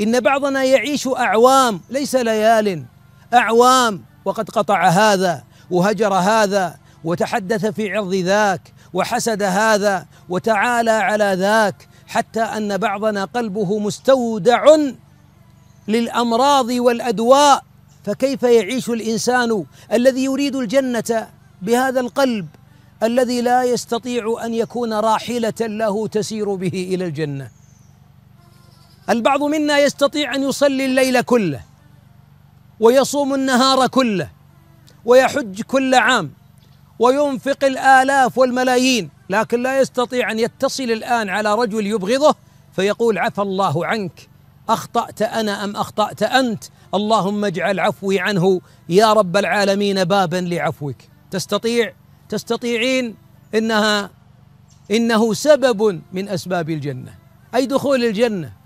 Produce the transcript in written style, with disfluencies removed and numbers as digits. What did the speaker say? إن بعضنا يعيش أعوام ليس ليال، أعوام، وقد قطع هذا وهجر هذا وتحدث في عرض ذاك وحسد هذا وتعالى على ذاك، حتى أن بعضنا قلبه مستودع للأمراض والأدواء. فكيف يعيش الإنسان الذي يريد الجنة بهذا القلب الذي لا يستطيع أن يكون راحلة له تسير به إلى الجنة؟ البعض منا يستطيع أن يصلي الليل كله ويصوم النهار كله ويحج كل عام وينفق الآلاف والملايين، لكن لا يستطيع أن يتصل الآن على رجل يبغضه فيقول عفى الله عنك، أخطأت أنا أم أخطأت أنت، اللهم اجعل عفوي عنه يا رب العالمين بابا لعفوك. تستطيعين إنه سبب من أسباب الجنة، أي دخول الجنة.